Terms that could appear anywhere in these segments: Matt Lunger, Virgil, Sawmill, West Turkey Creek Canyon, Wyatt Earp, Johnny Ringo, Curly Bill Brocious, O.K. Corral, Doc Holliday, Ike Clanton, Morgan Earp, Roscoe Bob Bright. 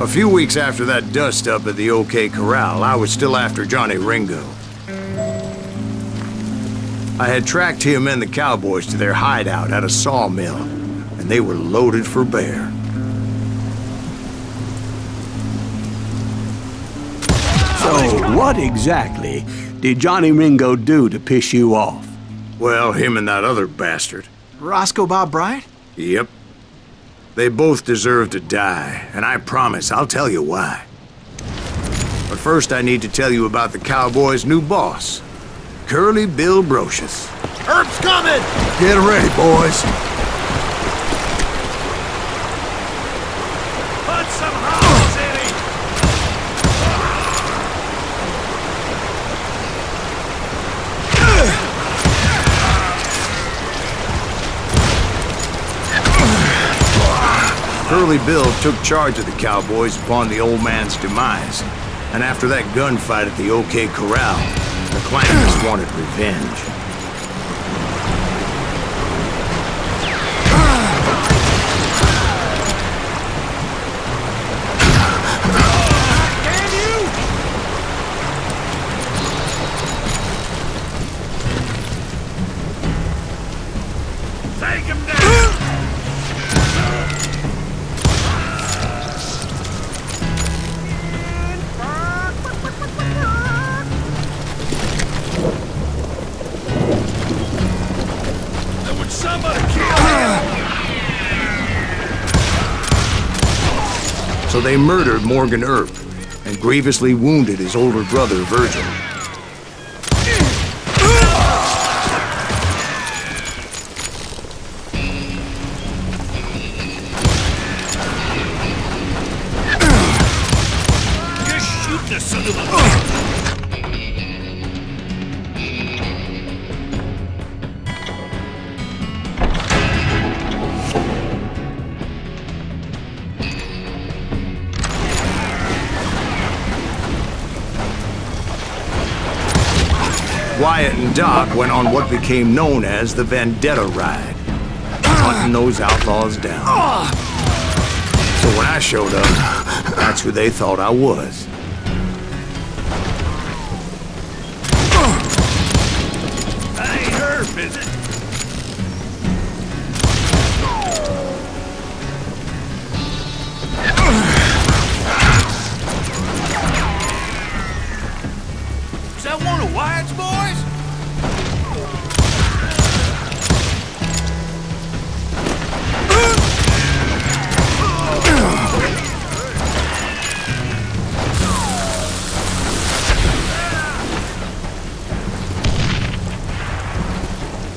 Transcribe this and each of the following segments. A few weeks after that dust-up at the O.K. Corral, I was still after Johnny Ringo. I had tracked him and the cowboys to their hideout at a sawmill, and they were loaded for bear. So, what exactly did Johnny Ringo do to piss you off? Well, him and that other bastard. Roscoe Bob Bright? Yep. They both deserve to die, and I promise I'll tell you why. But first I need to tell you about the cowboys' new boss, Curly Bill Brocious. Earp's coming! Get ready, boys. Put some holes in him! Curly Bill took charge of the cowboys upon the old man's demise, and after that gunfight at the O.K. Corral, the Clantons wanted revenge. So they murdered Morgan Earp and grievously wounded his older brother, Virgil. Just shoot the son of Wyatt and Doc went on what became known as the Vendetta Ride, hunting those outlaws down. So when I showed up, that's who they thought I was. That ain't Herb, is it? Is that one of Wyatt's boys?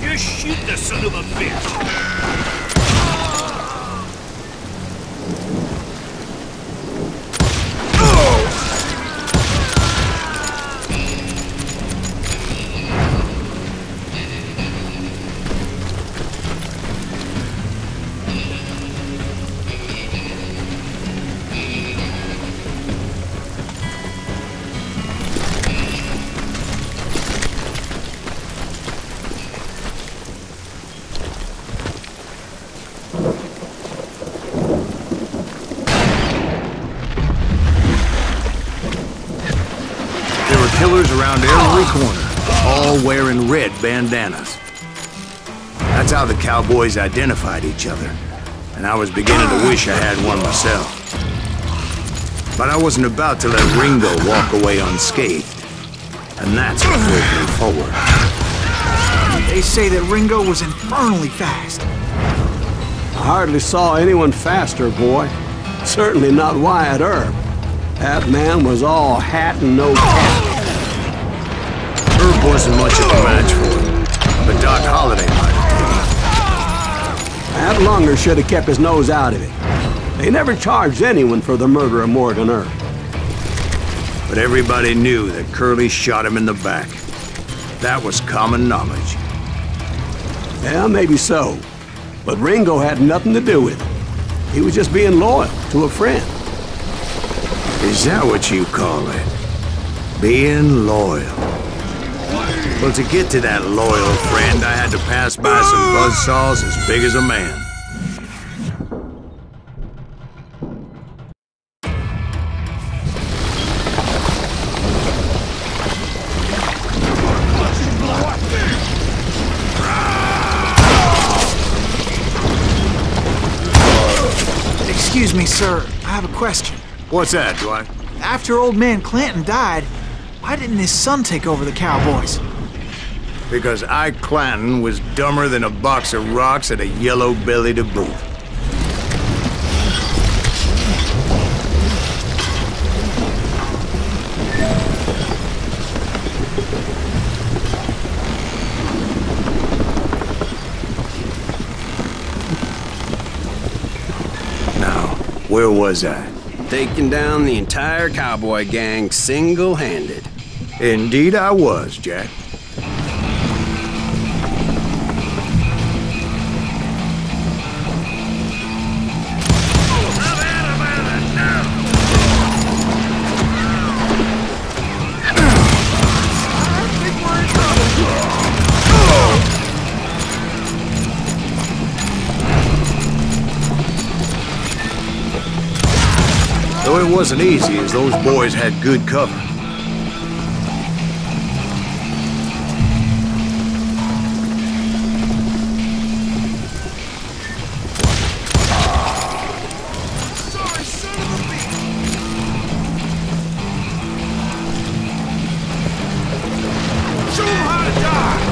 You shoot the son of a bitch! Killers around every corner, all wearing red bandanas. That's how the cowboys identified each other, and I was beginning to wish I had one myself. But I wasn't about to let Ringo walk away unscathed, and that's what drove me forward. They say that Ringo was infernally fast. I hardly saw anyone faster, boy. Certainly not Wyatt Earp. That man was all hat and no cap. Herb wasn't much of a match for him, but Doc Holliday might have taken. Matt Lunger should have kept his nose out of it. They never charged anyone for the murder of Morgan Earp. But everybody knew that Curly shot him in the back. That was common knowledge. Yeah, maybe so. But Ringo had nothing to do with it. He was just being loyal to a friend. Is that what you call it? Being loyal? Well, to get to that loyal friend, I had to pass by some buzzsaws as big as a man. Excuse me, sir. I have a question. What's that, Dwight? After old man Clanton died, why didn't his son take over the Cowboys? Because Ike Clanton was dumber than a box of rocks and a yellow belly to boot. Now, where was I? Taking down the entire cowboy gang single-handed. Indeed I was, Jack. Though it wasn't easy, as those boys had good cover. Sorry, son of a bitch! Show 'em how to die!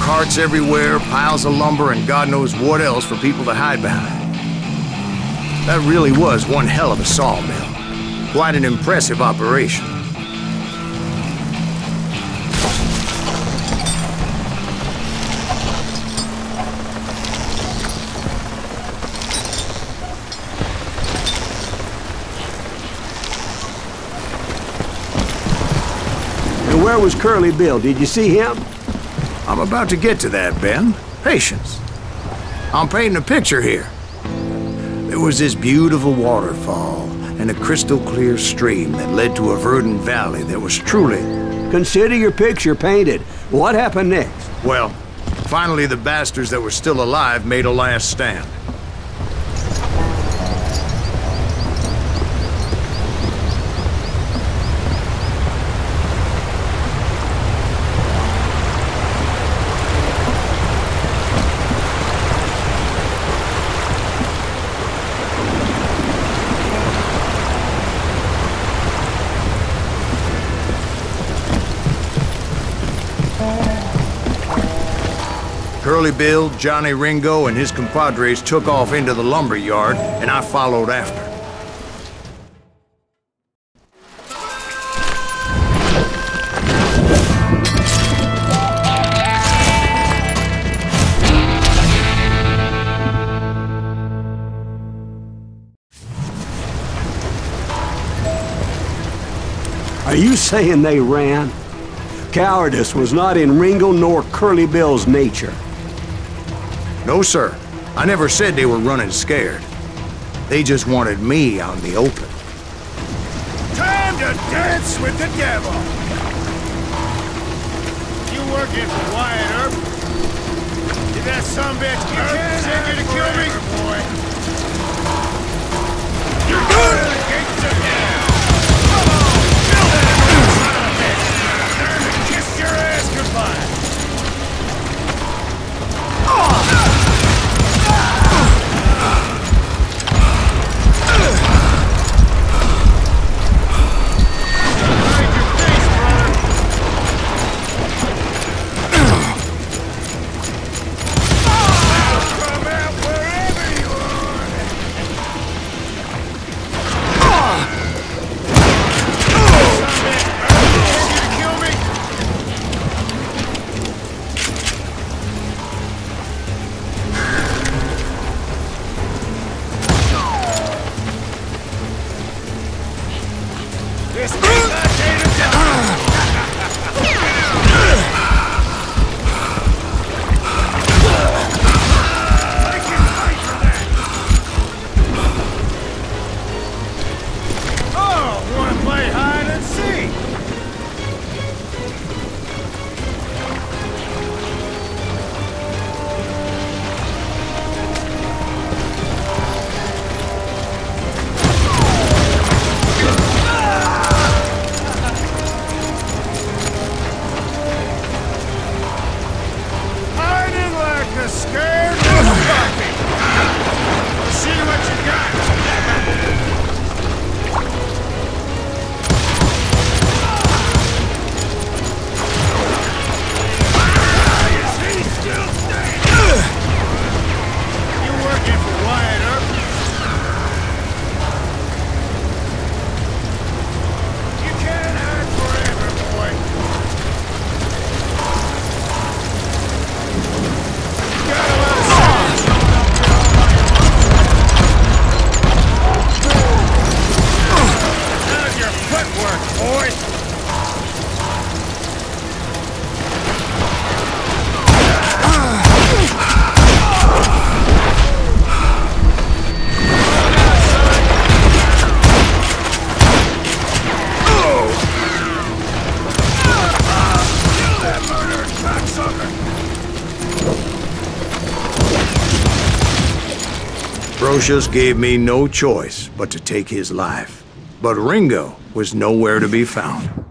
Carts everywhere, piles of lumber, and God knows what else for people to hide behind. That really was one hell of a sawmill. Quite an impressive operation. And where was Curly Bill? Did you see him? I'm about to get to that, Ben. Patience. I'm painting a picture here. There was this beautiful waterfall and a crystal clear stream that led to a verdant valley that was truly... Consider your picture painted. What happened next? Well, finally the bastards that were still alive made a last stand. Curly Bill, Johnny Ringo, and his compadres took off into the lumber yard, and I followed after. Are you saying they ran? Cowardice was not in Ringo nor Curly Bill's nature. No, sir. I never said they were running scared. They just wanted me out in the open. Time to dance with the devil! You working for Wyatt Earp? Did that sumbitch Earp take you to kill me? Boy. You're good! The gates are down! Come on! Kill that Earp, son of a bitch! Turn and kiss your ass goodbye! Brocious gave me no choice but to take his life, but Ringo was nowhere to be found.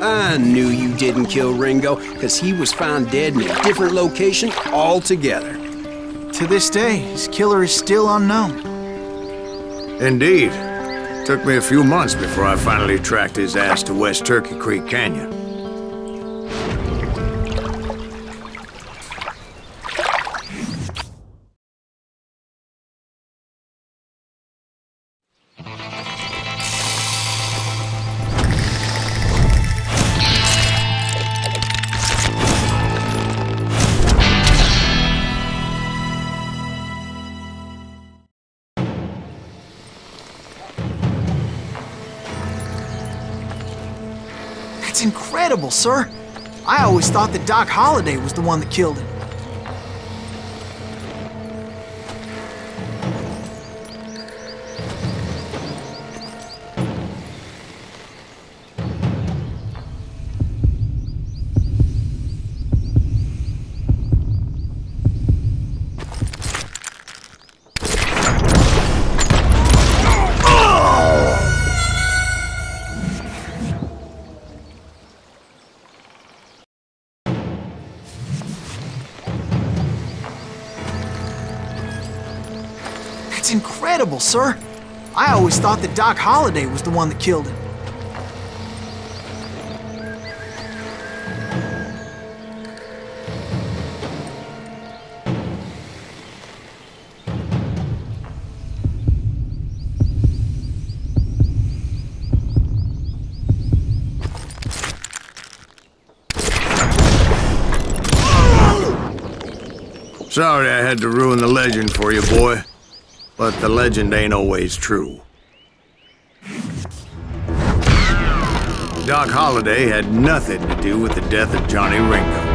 I knew you didn't kill Ringo, because he was found dead in a different location altogether. To this day, his killer is still unknown. Indeed. It took me a few months before I finally tracked his ass to West Turkey Creek Canyon. It's incredible, sir. I always thought that Doc Holliday was the one that killed him. That's incredible, sir. I always thought that Doc Holliday was the one that killed him. Sorry I had to ruin the legend for you, boy. But the legend ain't always true. Doc Holliday had nothing to do with the death of Johnny Ringo.